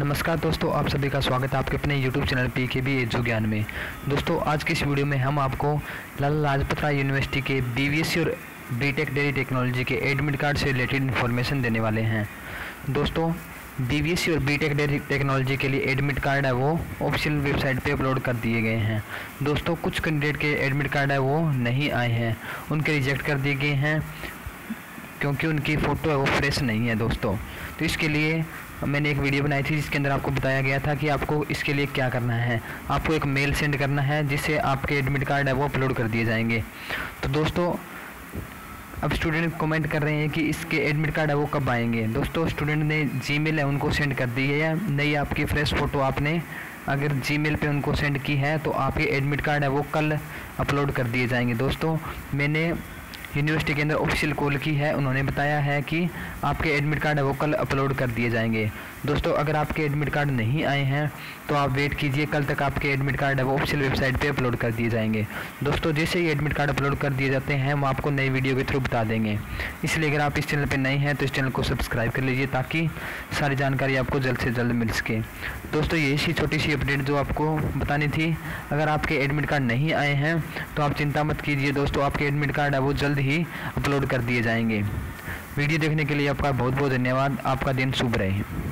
नमस्कार दोस्तों, आप सभी का स्वागत है आपके अपने यूट्यूब चैनल पीकेबी एजुज्ञान में। दोस्तों, आज की इस वीडियो में हम आपको लाला लाजपत राय यूनिवर्सिटी के बीवीएससी और बीटेक डेयरी टेक्नोलॉजी के एडमिट कार्ड से रिलेटेड इन्फॉर्मेशन देने वाले हैं। दोस्तों, बीवीएससी और बीटेक डेयरी टेक्नोलॉजी के लिए एडमिट कार्ड है वो ऑफिशियल वेबसाइट पे अपलोड कर दिए गए हैं। दोस्तों, कुछ कैंडिडेट के एडमिट कार्ड है वो नहीं आए हैं, उनके रिजेक्ट कर दिए गए हैं क्योंकि उनकी फ़ोटो है वो फ्रेश नहीं है। दोस्तों, तो इसके लिए मैंने एक वीडियो बनाई थी जिसके अंदर आपको बताया गया था कि आपको इसके लिए क्या करना है। आपको एक मेल सेंड करना है जिससे आपके एडमिट कार्ड है वो अपलोड कर दिए जाएंगे। तो दोस्तों, अब स्टूडेंट कमेंट कर रहे हैं कि इसके एडमिट कार्ड है वो कब आएंगे। दोस्तों, स्टूडेंट ने जीमेल है उनको सेंड कर दी है या नई आपकी फ्रेश फ़ोटो आपने अगर जीमेल पे उनको सेंड की है तो आपके एडमिट कार्ड है वो कल अपलोड कर दिए जाएंगे। दोस्तों, मैंने यूनिवर्सिटी के अंदर ऑफिशियल कॉल की है, उन्होंने बताया है कि आपके एडमिट कार्ड है वो कल अपलोड कर दिए जाएंगे। दोस्तों, अगर आपके एडमिट कार्ड नहीं आए हैं तो आप वेट कीजिए, कल तक आपके एडमिट कार्ड है वो ऑफिशियल वेबसाइट पे अपलोड कर दिए जाएंगे। दोस्तों, जैसे ही एडमिट कार्ड अपलोड कर दिए जाते हैं हम आपको नई वीडियो के थ्रू बता देंगे, इसलिए अगर आप इस चैनल पर नए हैं तो इस चैनल को सब्सक्राइब कर लीजिए ताकि सारी जानकारी आपको जल्द से जल्द मिल सके। दोस्तों, यही सी छोटी सी अपडेट जो आपको बतानी थी। अगर आपके एडमिट कार्ड नहीं आए हैं तो आप चिंता मत कीजिए दोस्तों, आपके एडमिट कार्ड है वो जल्द ही अपलोड कर दिए जाएंगे। वीडियो देखने के लिए आपका बहुत बहुत धन्यवाद। आपका दिन शुभ रहे।